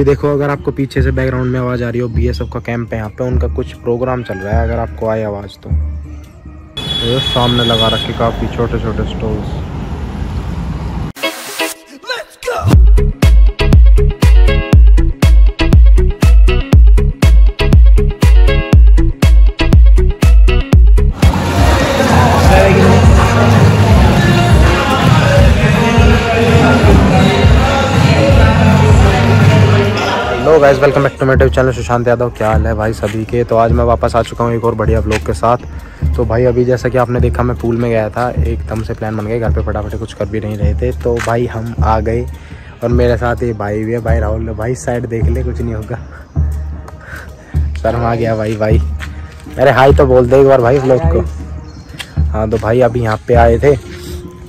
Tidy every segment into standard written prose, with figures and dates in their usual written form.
अभी देखो, अगर आपको पीछे से बैकग्राउंड में आवाज़ आ रही हो, बीएसएफ का कैंप है यहाँ पे, उनका कुछ प्रोग्राम चल रहा है। अगर आपको आए आवाज़ तो ये सामने लगा रखे काफ़ी छोटे छोटे stalls. Hello guys, welcome back to my YouTube channel Sushant Yadav. क्या हाल है भाई सभी के? तो आज मैं वापस आ चुका हूँ एक और बढ़िया व्लॉग के साथ। तो भाई अभी जैसा कि आपने देखा, मैं पूल में गया था, एकदम से प्लान बन गया, घर पे फटाफट कुछ कर भी नहीं रहे थे, तो भाई हम आ गए और मेरे साथ ये भाई भी है। भाई राहुल, भाई साइड देख ले, कुछ नहीं होगा, शर्म आ गया भाई। भाई अरे हाई तो बोल दे एक बार भाई व्लॉग को। हाँ तो भाई अभी यहाँ पर आए थे।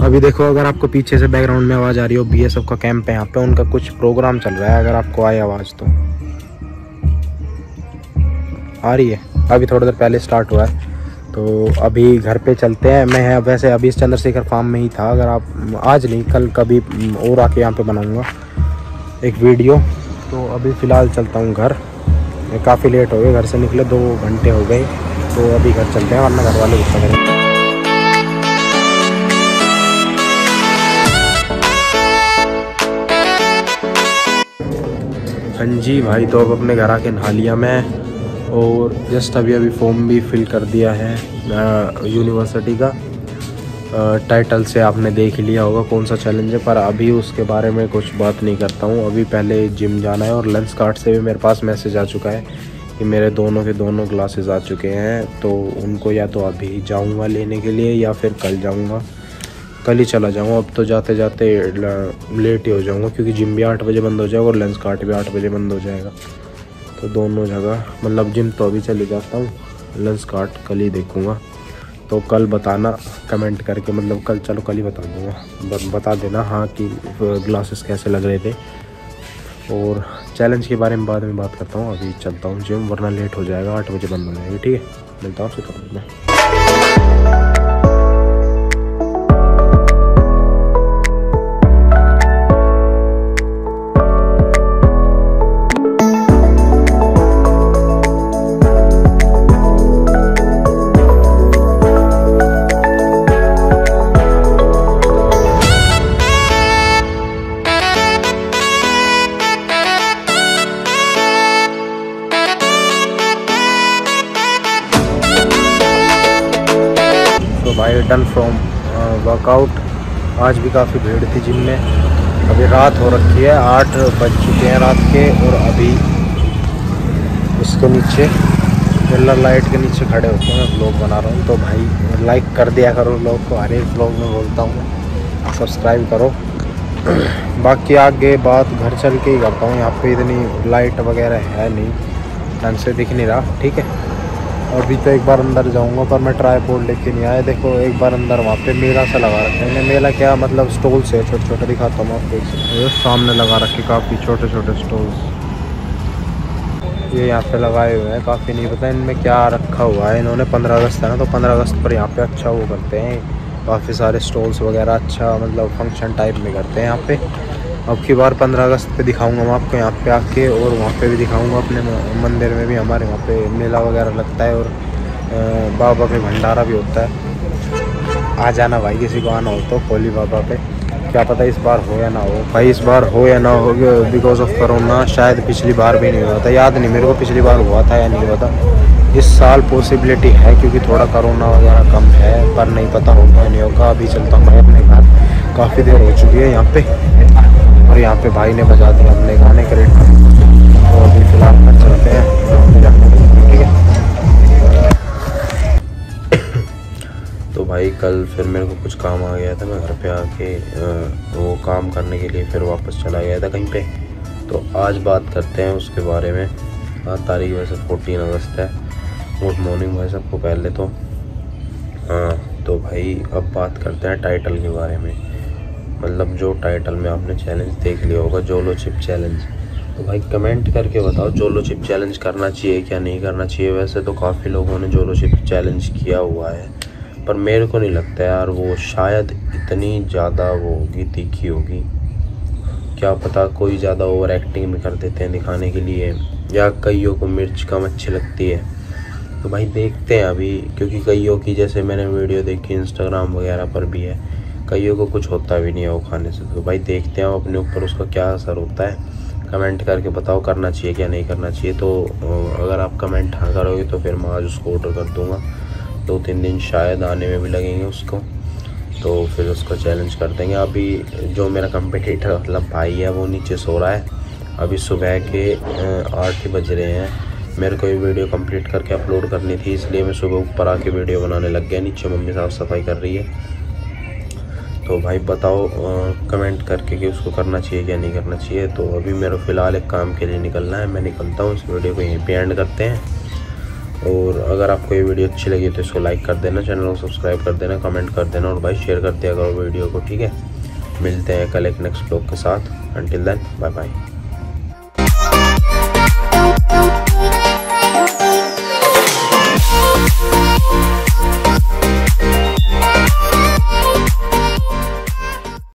अभी देखो, अगर आपको पीछे से बैकग्राउंड में आवाज़ आ रही हो, बीएसएफ का कैंप है यहाँ पे, उनका कुछ प्रोग्राम चल रहा है। अगर आपको आए आवाज़ तो आ रही है, अभी थोड़ी देर पहले स्टार्ट हुआ है। तो अभी घर पे चलते हैं। मैं वैसे अभी इस चंद्रशेखर फार्म में ही था। अगर आप आज नहीं कल कभी और आके यहाँ पे बनाऊँगा एक वीडियो। तो अभी फ़िलहाल चलता हूँ घर, काफ़ी लेट हो गए, घर से निकले 2 घंटे हो गए। तो अभी घर चलते हैं, वरना घर वाले गुस्सा करेंगे। हाँ जी भाई, तो अब अपने घर आके नहा लिया मैं, और जस्ट अभी अभी फॉर्म भी फिल कर दिया है यूनिवर्सिटी का। टाइटल से आपने देख लिया होगा कौन सा चैलेंज है, पर अभी उसके बारे में कुछ बात नहीं करता हूँ। अभी पहले जिम जाना है, और लेंसकार्ट से भी मेरे पास मैसेज आ चुका है कि मेरे दोनों के दोनों क्लासेज आ चुके हैं। तो उनको या तो अभी जाऊँगा लेने के लिए, या फिर कल जाऊँगा, कल ही चला जाऊँगा। अब तो जाते जाते लेट ही हो जाऊँगा, क्योंकि जिम भी 8 बजे बंद हो जाएगा और लेंसकार्ट भी 8 बजे बंद हो जाएगा। तो दोनों जगह, मतलब जिम तो अभी चले जाता हूँ, लेंसकार्ट कल ही देखूँगा। तो कल बताना कमेंट करके, मतलब कल, चलो कल ही बता दूँगा, बता देना हाँ कि ग्लासेस कैसे लग रहे थे। और चैलेंज के बारे में बाद में बात करता हूँ, अभी चलता हूँ जिम, वरना लेट हो जाएगा, 8 बजे बंद हो जाएगी। ठीक है, मिलता हूँ आपसे में। भाई डन फ्रॉम वर्कआउट। आज भी काफ़ी भीड़ थी जिम में। अभी रात हो रखी है, 8 बज चुके हैं रात के, और अभी उसके नीचे मिरर लाइट के नीचे खड़े होते हैं, व्लॉग बना रहा हूँ। तो भाई लाइक कर दिया करो व्लॉग को, हर एक व्लॉग में बोलता हूँ, सब्सक्राइब करो। बाकी आगे बात घर चल के ही करता हूँ, यहाँ पे इतनी लाइट वगैरह है नहीं, ढंग से दिख नहीं रहा। ठीक है, अभी तो एक बार अंदर जाऊंगा, पर मैं ट्राईपोड लेके नहीं आया। देखो एक बार अंदर वहाँ पे मेला सा लगा रखा है, मेला क्या मतलब स्टॉल से छोटे छोटे, दिखाता हूँ आपको। ये सामने लगा रखे काफ़ी छोटे छोटे स्टॉल्स, ये यहाँ पे लगाए हुए हैं काफ़ी। नहीं पता इनमें क्या रखा हुआ है इन्होंने। 15 अगस्त है ना, तो 15 अगस्त पर यहाँ पे अच्छा वो करते हैं, काफ़ी सारे स्टॉल्स वगैरह, अच्छा मतलब फंक्शन टाइप में करते हैं यहाँ पे। अब की बार 15 अगस्त पर दिखाऊँगा मैं आपको यहाँ पे आके, और वहाँ पे भी दिखाऊंगा अपने मंदिर में भी, हमारे वहाँ पे मेला वगैरह लगता है, और बाबा पे भंडारा भी होता है। आ जाना भाई, किसी को आना हो तो कोहली बाबा पे। क्या पता इस बार हो या ना हो भाई, इस बार हो या ना हो, बिकॉज ऑफ कोरोना शायद पिछली बार भी नहीं हुआ था, याद नहीं मेरे को पिछली बार हुआ था या नहीं हुआ था। इस साल पॉसिबिलिटी है, क्योंकि थोड़ा कोरोना वगैरह कम है, पर नहीं पता होगा नहीं होगा। अभी चलता हूँ मैं अपने घर, काफ़ी देर हो चुकी है यहाँ पर, और यहाँ पे भाई ने बजा दिया अपने गाने का रेट। तो अभी फिलहाल घर चलते हैं, ठीक है। तो भाई कल फिर मेरे को कुछ काम आ गया था, मैं घर पे आके वो काम करने के लिए फिर वापस चला गया था कहीं पे। तो आज बात करते हैं उसके बारे में। आज तारीख वैसे 14 अगस्त है। गुड मॉर्निंग भाई सबको पहले तो। हाँ तो भाई अब बात करते हैं टाइटल के बारे में। मतलब जो टाइटल में आपने चैलेंज देख लिया होगा, जोलो चिप चैलेंज। तो भाई कमेंट करके बताओ जोलो चिप चैलेंज करना चाहिए क्या नहीं करना चाहिए। वैसे तो काफ़ी लोगों ने जोलो चिप चैलेंज किया हुआ है, पर मेरे को नहीं लगता यार वो शायद इतनी ज़्यादा वो होगी, तीखी होगी, क्या पता कोई ज़्यादा ओवर एक्टिंग भी कर देते हैं दिखाने के लिए, या कईयों को मिर्च कम अच्छी लगती है। तो भाई देखते हैं अभी, क्योंकि कईयों की जैसे मैंने वीडियो देखी इंस्टाग्राम वगैरह पर भी है, कईयों को कुछ होता भी नहीं है वो खाने से। तो भाई देखते हैं अपने ऊपर उसका क्या असर होता है, कमेंट करके बताओ करना चाहिए क्या नहीं करना चाहिए। तो अगर आप कमेंट हाँ करोगे तो फिर मैं आज उसको ऑर्डर कर दूँगा। 2-3 दिन शायद आने में भी लगेंगे उसको, तो फिर उसको चैलेंज कर देंगे। अभी जो मेरा कंपटीटर मतलब भाई है वो नीचे सो रहा है। अभी सुबह के 8 बज रहे हैं, मेरे को ये वीडियो कंप्लीट करके अपलोड करनी थी, इसलिए मैं सुबह ऊपर आके वीडियो बनाने लग गया। नीचे मम्मी साफ सफाई कर रही है। तो भाई बताओ कमेंट करके कि उसको करना चाहिए क्या नहीं करना चाहिए। तो अभी मेरा फ़िलहाल एक काम के लिए निकलना है, मैं निकलता हूँ। इस वीडियो को यहीं पर एंड करते हैं, और अगर आपको ये वीडियो अच्छी लगी तो इसको लाइक कर देना, चैनल को सब्सक्राइब कर देना, कमेंट कर देना, और भाई शेयर कर दिया करो वीडियो को, ठीक है। मिलते हैं कल एक नेक्स्ट ब्लॉग के साथ। Until then bye bye.